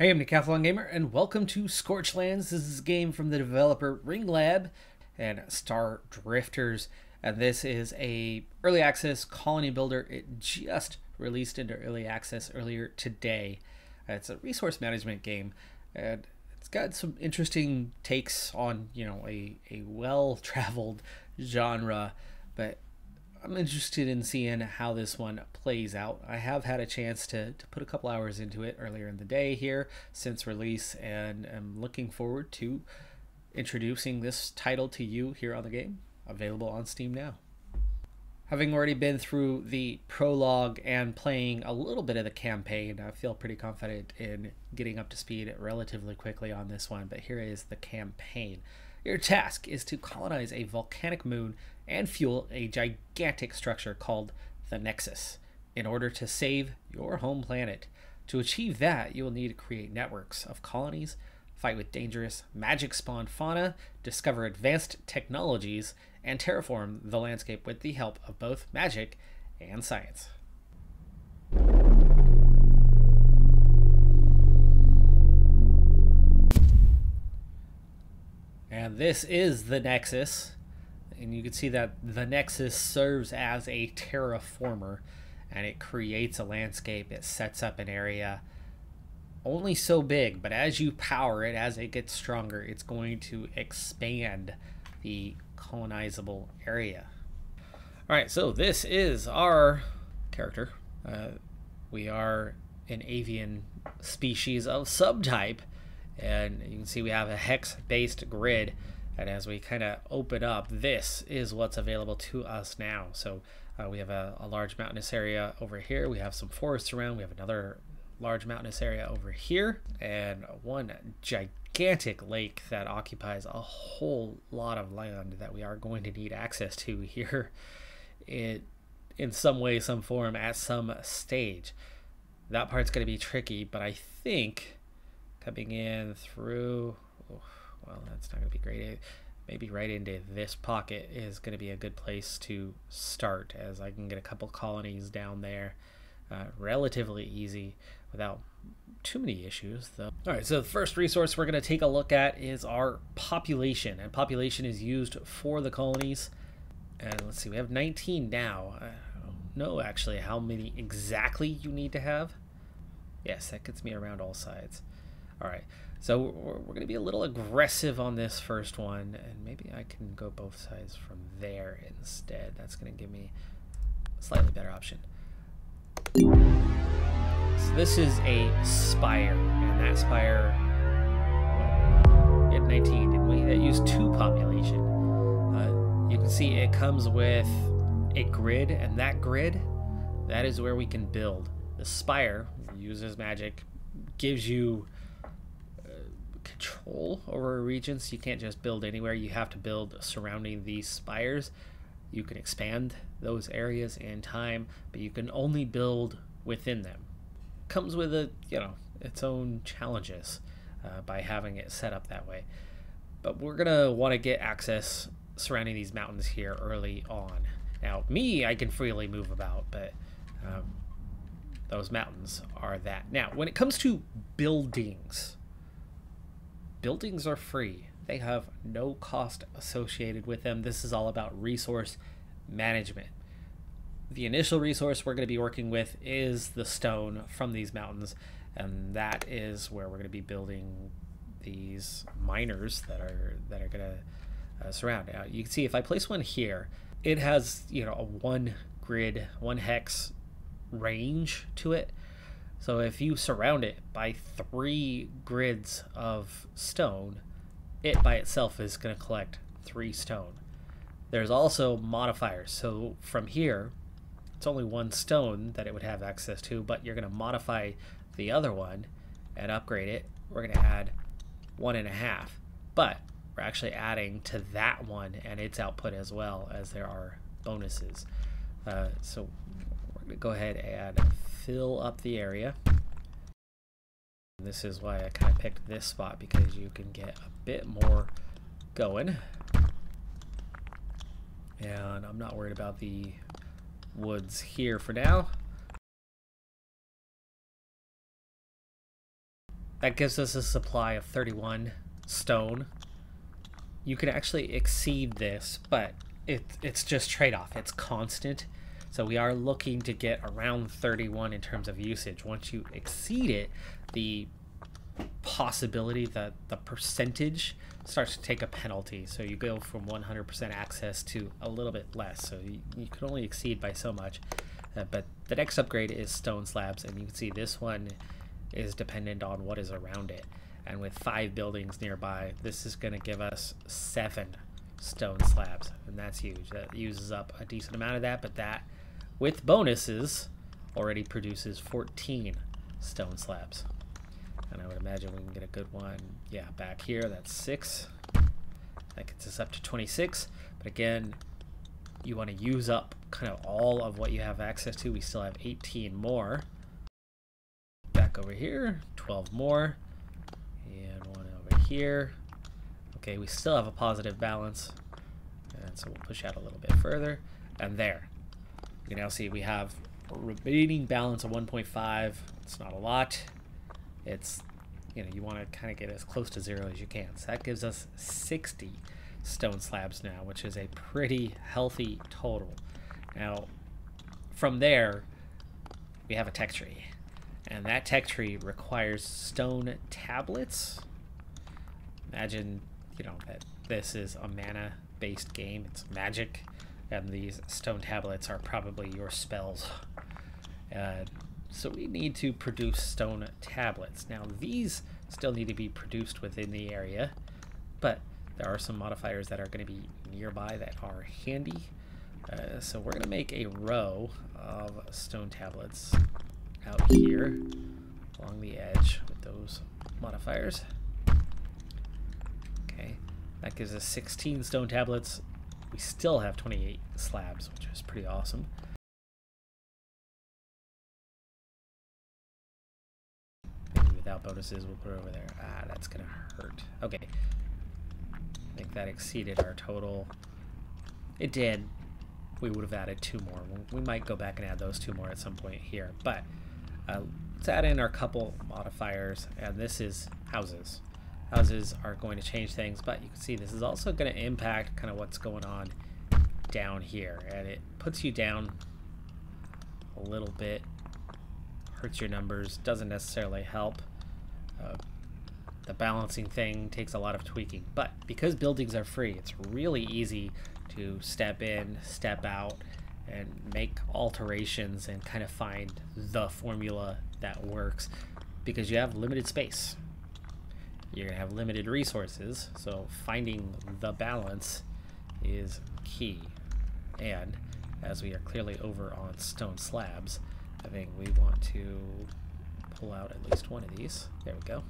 Hey, I'm Decathlon Gamer, and welcome to Scorchlands. This is a game from the developer Ring Lab and Star Drifters. And this is a early access colony builder. It just released into early access earlier today. It's a resource management game, and it's got some interesting takes on, you know, a well-traveled genre. But I'm interested in seeing how this one plays out. I have had a chance to put a couple hours into it earlier in the day here since release, and I'm looking forward to introducing this title to you here on the game, available on Steam now. Having already been through the prologue and playing a little bit of the campaign, I feel pretty confident in getting up to speed relatively quickly on this one, but here is the campaign. Your task is to colonize a volcanic moon and fuel a gigantic structure called the Nexus in order to save your home planet. To achieve that, you will need to create networks of colonies, fight with dangerous magic-spawned fauna, discover advanced technologies, and terraform the landscape with the help of both magic and science. And this is the Nexus. And you can see that the Nexus serves as a terraformer, and it creates a landscape. It sets up an area only so big, but as you power it, as it gets stronger, it's going to expand the colonizable area. All right, so this is our character. We are an avian species of subtype, and you can see we have a hex-based grid. And as we kind of open up, this is what's available to us now. So we have a large mountainous area over here. We have some forests around. We have another large mountainous area over here, and one gigantic lake that occupies a whole lot of land that we are going to need access to here in some way, some form, at some stage. That part's going to be tricky, but I think coming in through... well, that's not going to be great. Maybe right into this pocket is going to be a good place to start, as I can get a couple colonies down there relatively easy without too many issues, though. All right, so the first resource we're going to take a look at is our population, and population is used for the colonies. And let's see, we have 19 now. I don't know actually how many exactly you need to have. Yes, that gets me around all sides. All right, so we're going to be a little aggressive on this first one, and maybe I can go both sides from there instead. That's going to give me a slightly better option. So this is a spire, and that spire, well, we had 19, didn't we? That used 2 population. You can see it comes with a grid, and that grid, that is where we can build. The spire uses magic, gives you control over a region, so you can't just build anywhere. You have to build surrounding these spires. You can expand those areas in time, but you can only build within them. Comes with a, you know, its own challenges by having it set up that way. But we're gonna want to get access surrounding these mountains here early on. Now me, I can freely move about, but those mountains are that. Now when it comes to buildings, buildings are free. They have no cost associated with them. This is all about resource management. The initial resource we're going to be working with is the stone from these mountains, and that is where we're going to be building these miners that are going to surround. Now you can see if I place one here, it has, you know, a 1 grid, 1 hex range to it. So if you surround it by 3 grids of stone, it by itself is going to collect 3 stone. There's also modifiers. So from here, it's only 1 stone that it would have access to, but you're going to modify the other one and upgrade it. We're going to add 1.5, but we're actually adding to that one and its output, as well as there are bonuses. So we're going to go ahead and fill up the area. This is why I kind of picked this spot, because you can get a bit more going, and I'm not worried about the woods here for now. That gives us a supply of 31 stone. You can actually exceed this, but it's just trade-off. It's constant. So we are looking to get around 31 in terms of usage. Once you exceed it, the possibility that the percentage starts to take a penalty. So you go from 100% access to a little bit less. So you can only exceed by so much. But the next upgrade is stone slabs, and you can see this one is dependent on what is around it. And with 5 buildings nearby, this is going to give us 7 stone slabs, and that's huge. That uses up a decent amount of that, but that, with bonuses, already produces 14 stone slabs. And I would imagine we can get a good one, yeah, back here. That's 6. That gets us up to 26. But again, you want to use up kind of all of what you have access to. We still have 18 more. Back over here, 12 more, and one over here. Okay, we still have a positive balance, and so we'll push out a little bit further, and there. You can now see we have a remaining balance of 1.5. It's not a lot. It's, you know, you want to kind of get as close to zero as you can. So that gives us 60 stone slabs now, which is a pretty healthy total. Now, from there, we have a tech tree, and that tech tree requires stone tablets. Imagine, you know, that this is a mana-based game. It's magic, and these stone tablets are probably your spells. So we need to produce stone tablets. Now, these still need to be produced within the area, but there are some modifiers that are going to be nearby that are handy. So we're going to make a row of stone tablets out here along the edge with those modifiers. Okay, that gives us 16 stone tablets. We still have 28 slabs, which is pretty awesome. Maybe without bonuses, we'll put it over there. Ah, that's going to hurt. Okay. I think that exceeded our total. It did. We would have added 2 more. We might go back and add those 2 more at some point here, but let's add in our couple modifiers, and this is houses. Houses are going to change things, but you can see this is also going to impact kind of what's going on down here, and it puts you down a little bit, hurts your numbers, doesn't necessarily help. The balancing thing takes a lot of tweaking, but because buildings are free, it's really easy to step in, step out, and make alterations and kind of find the formula that works, because you have limited space. You're gonna have limited resources, so finding the balance is key. And as we are clearly over on stone slabs, I think we want to pull out at least one of these. There we go.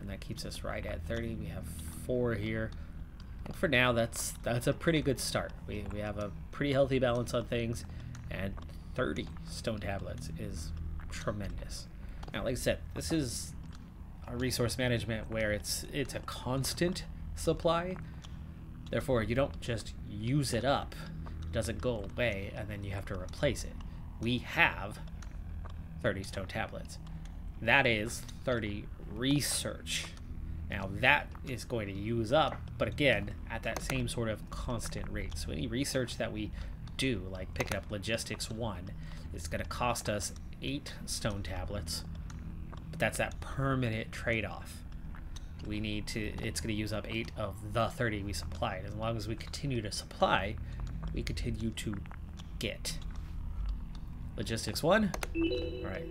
And that keeps us right at 30. We have 4 here, and for now that's a pretty good start. We have a pretty healthy balance on things, and 30 stone tablets is tremendous. Now, like I said, this is a resource management where it's a constant supply, therefore you don't just use it up, it doesn't go away and then you have to replace it. We have 30 stone tablets. That is 30 research. Now that is going to use up, but again, at that same sort of constant rate. So any research that we do, like picking up logistics 1, is going to cost us 8 stone tablets, but that's that permanent trade-off. We need to, it's going to use up 8 of the 30 we supplied. As long as we continue to supply, we continue to get. Logistics 1, all right.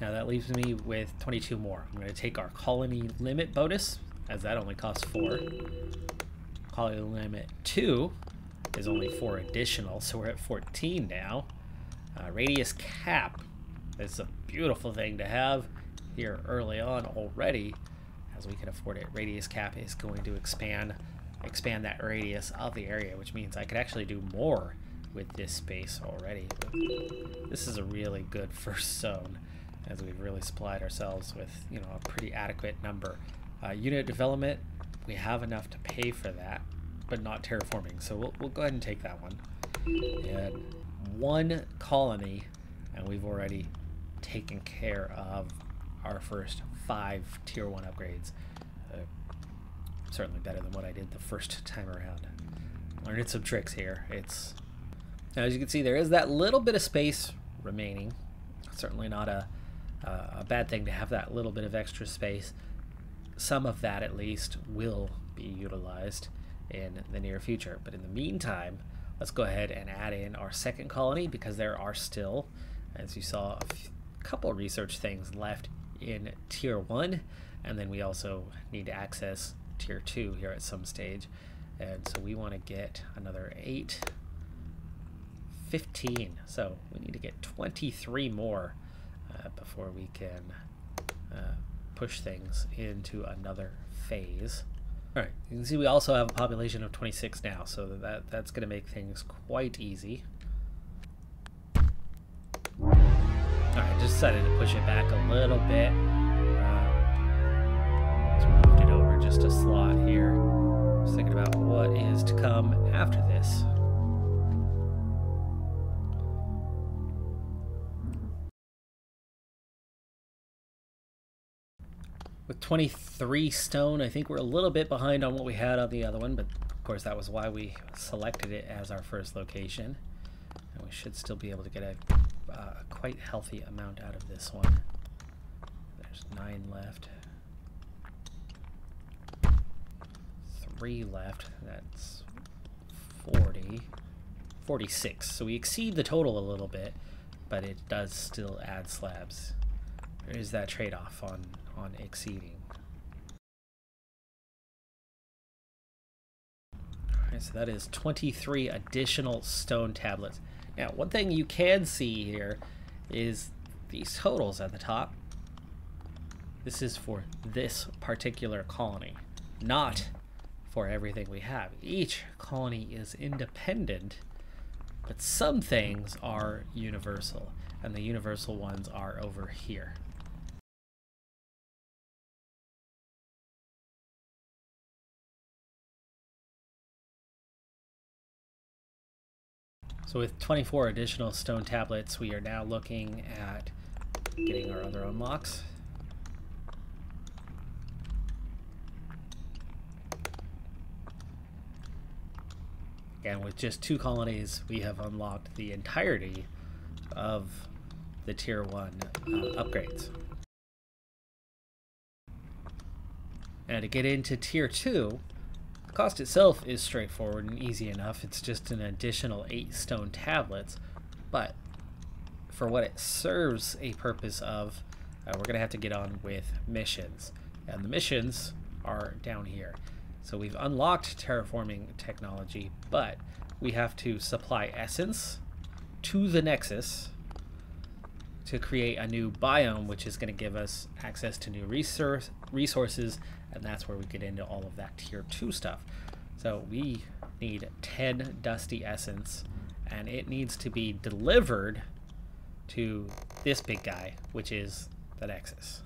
Now that leaves me with 22 more. I'm going to take our colony limit bonus, as that only costs 4. Colony limit 2 is only 4 additional, so we're at 14 now. Radius cap is a beautiful thing to have here early on already, as we can afford it. Radius cap is going to expand that radius of the area, which means I could actually do more with this space already. This is a really good first zone, as we've really supplied ourselves with, you know, a pretty adequate number. Unit development, we have enough to pay for that, but not terraforming, so we'll go ahead and take that one. And 1 colony, and we've already taken care of our first 5 tier 1 upgrades. Certainly better than what I did the first time around. Learned some tricks here. Now, as you can see, there is that little bit of space remaining. Certainly not a bad thing to have that little bit of extra space. Some of that, at least, will be utilized in the near future. But in the meantime, let's go ahead and add in our second colony, because there are still, as you saw, a couple research things left in tier 1, and then we also need to access tier 2 here at some stage. And so we want to get another 8, 15, so we need to get 23 more before we can push things into another phase. All right, you can see we also have a population of 26 now, so that's going to make things quite easy. All right, just decided to push it back a little bit. So we moved it over just a slot here. Just thinking about what is to come after this. With 23 stone, I think we're a little bit behind on what we had on the other one, but of course that was why we selected it as our first location. And we should still be able to get a quite healthy amount out of this one. There's 9 left. 3 left. That's 40. 46. So we exceed the total a little bit, but it does still add slabs. There is that trade-off on exceeding. Alright, so that is 23 additional stone tablets. Now, one thing you can see here is these totals at the top. This is for this particular colony, not for everything we have. Each colony is independent, but some things are universal, and the universal ones are over here. So with 24 additional stone tablets, we are now looking at getting our other unlocks. And with just 2 colonies, we have unlocked the entirety of the tier 1 upgrades. Now to get into tier 2, the cost itself is straightforward and easy enough. It's just an additional 8 stone tablets, but for what it serves a purpose of, we're going to have to get on with missions. And the missions are down here. So we've unlocked terraforming technology, but we have to supply essence to the Nexus to create a new biome, which is going to give us access to new resources, and that's where we get into all of that tier 2 stuff. So we need 10 dusty essence, and it needs to be delivered to this big guy, which is the Nexus.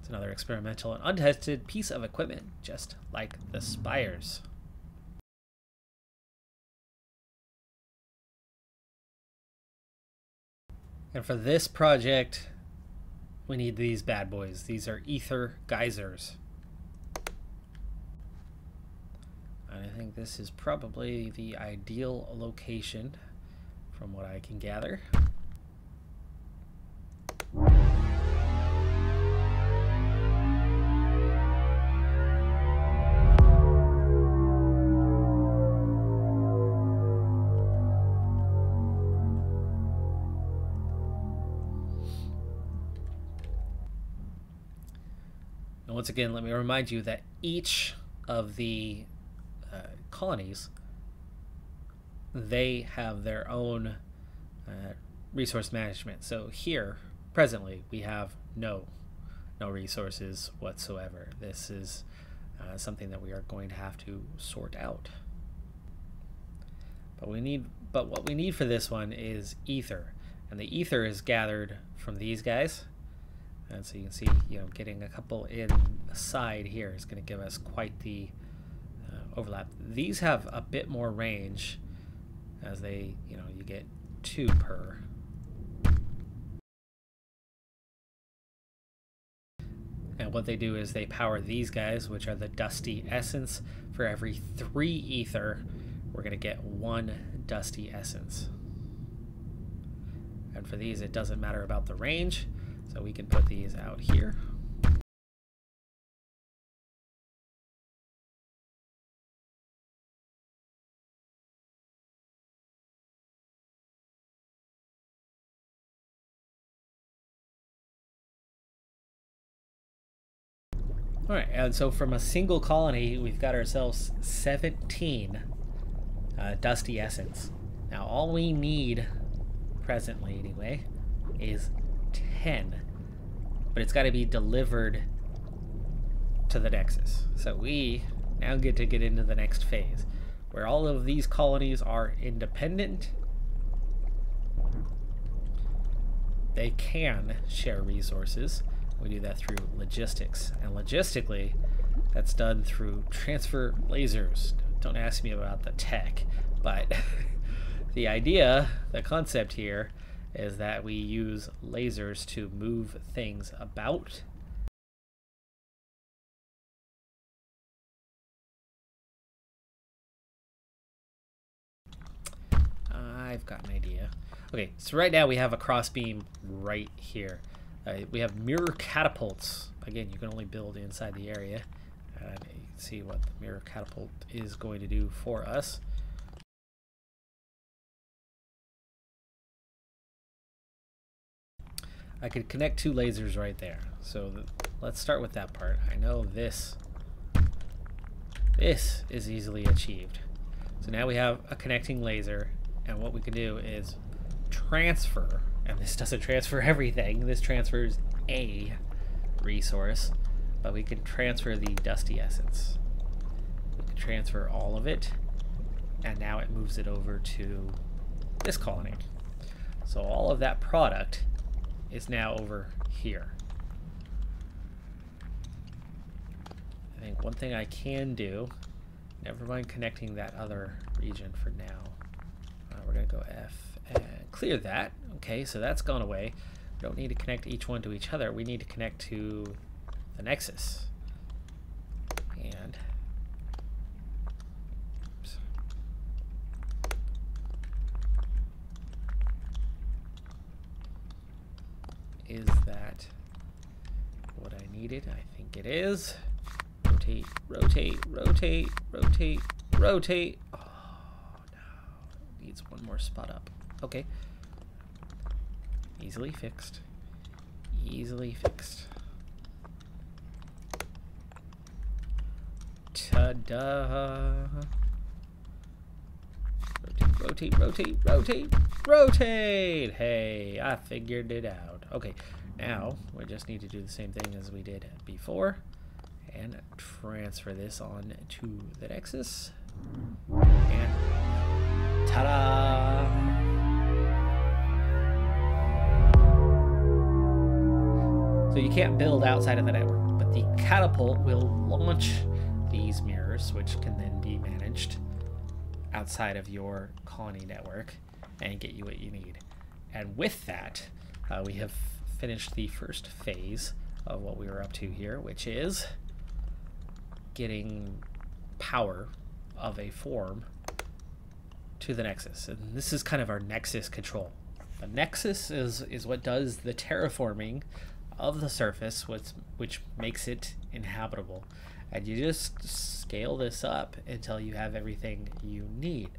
It's another experimental and untested piece of equipment, just like the spires. And for this project, we need these bad boys. These are ether geysers. And I think this is probably the ideal location from what I can gather. Once again, let me remind you that each of the colonies, they have their own resource management. So here, presently, we have no resources whatsoever. This is something that we are going to have to sort out. But what we need for this one is ether, and the ether is gathered from these guys. And so you can see, you know, getting a couple inside here is going to give us quite the overlap. These have a bit more range, as they, you know, you get 2 per. what they do is they power these guys, which are the Dusty Essence. For every 3 ether, we're going to get 1 Dusty Essence. And for these, it doesn't matter about the range, so we can put these out here. All right, and so from a single colony, we've got ourselves 17 Dusty Essence. Now, all we need, presently anyway, is 10. But it's got to be delivered to the Nexus. So we now get to get into the next phase, where all of these colonies are independent. They can share resources. We do that through logistics, and logistically that's done through transfer lasers. Don't ask me about the tech, but the idea, the concept here, is that we use lasers to move things about. I've got an idea. Okay, so right now we have a crossbeam right here. We have mirror catapults. Again, you can only build inside the area. And you can see what the mirror catapult is going to do for us. I could connect 2 lasers right there. So let's start with that part. I know this is easily achieved. So now we have a connecting laser, and what we can do is transfer. And this doesn't transfer everything, this transfers a resource, but we can transfer the Dusty Essence. We can transfer all of it, and now it moves it over to this colony. So all of that product is now over here. I think one thing I can do, never mind connecting that other region for now, we're going to go F and clear that. Okay, so that's gone away. We don't need to connect each one to each other. We need to connect to the Nexus. And oops. Is that what I needed? I think it is. Rotate, rotate, rotate, rotate, rotate. Oh, no. It needs one more spot up. Okay. Easily fixed. Easily fixed. Ta-da! Rotate, rotate, rotate, rotate, rotate! Hey, I figured it out. Okay, now we just need to do the same thing as we did before and transfer this on to the Nexus. And ta-da! So you can't build outside of the network, but the catapult will launch these mirrors, which can then be managed outside of your colony network and get you what you need. And with that, we have finished the first phase of what we were up to here, which is getting power of a form to the Nexus. And this is kind of our Nexus control. The Nexus is what does the terraforming of the surface, which makes it inhabitable, and you just scale this up until you have everything you need.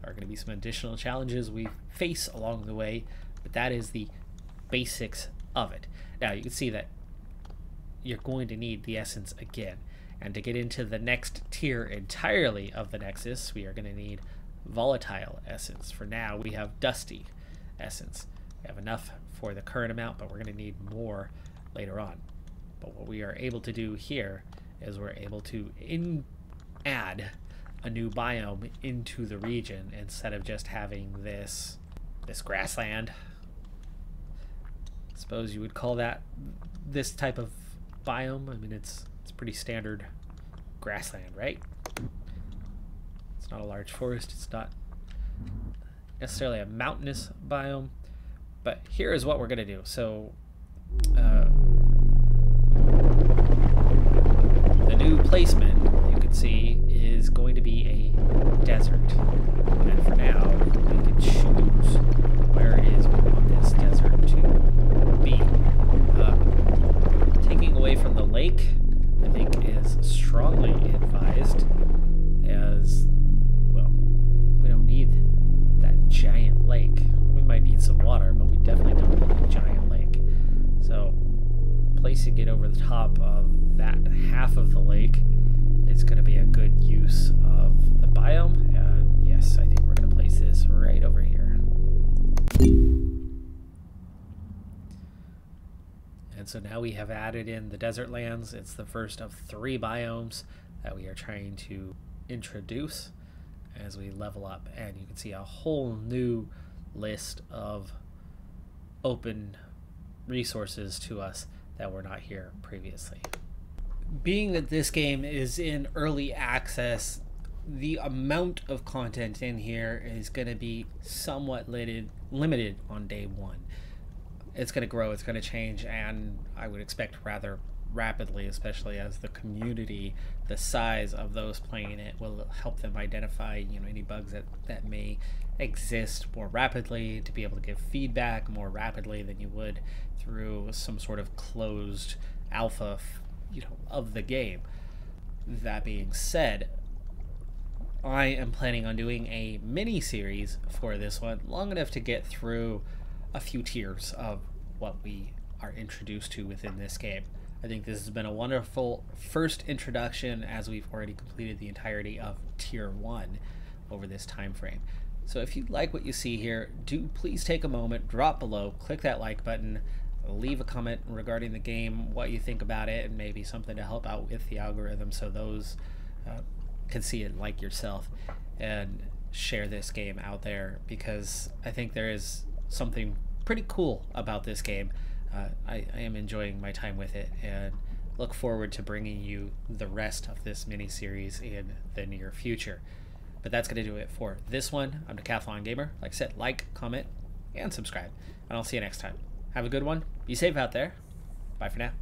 There are going to be some additional challenges we face along the way, but that is the basics of it. Now you can see that you're going to need the essence again, and to get into the next tier entirely of the Nexus, we are going to need volatile essence. For now we have Dusty Essence. We have enough for the current amount, but we're going to need more later on. But what we are able to do here is we're able to add a new biome into the region instead of just having this grassland. I suppose you would call that this type of biome. I mean, it's pretty standard grassland, right? It's not a large forest. It's not necessarily a mountainous biome. But here is what we're going to do. So The new placement, you can see, is going to be a desert. And for now, we can choose where it is we want this desert to be. Taking away from the lake, I think, is strongly advised, as, well, we don't need that giant lake. We might need some water, but we definitely don't need a giant lake. So placing it over the top of that half of the lake is going to be a good use of the biome. And yes, I think we're going to place this right over here. And so now we have added in the desert lands. It's the first of 3 biomes that we are trying to introduce as we level up. And you can see a whole new list of open resources to us that were not here previously. Being that this game is in early access, the amount of content in here is going to be somewhat limited on day one. It's going to grow, it's going to change, and I would expect rather rapidly, especially as the community, the size of those playing it will help them identify, you know, any bugs that may exist more rapidly, to be able to give feedback more rapidly than you would through some sort of closed alpha, you know, of the game. That being said, I am planning on doing a mini series for this one, long enough to get through a few tiers of what we are introduced to within this game. I think this has been a wonderful first introduction, as we've already completed the entirety of Tier 1 over this time frame. So if you like what you see here, do please take a moment, drop below, click that like button, leave a comment regarding the game, what you think about it, and maybe something to help out with the algorithm so those can see it like yourself, and share this game out there, because I think there is something pretty cool about this game. I am enjoying my time with it and look forward to bringing you the rest of this mini-series in the near future. But that's going to do it for this one. I'm Decathlon Gamer. Like I said, like, comment, and subscribe. And I'll see you next time. Have a good one. Be safe out there. Bye for now.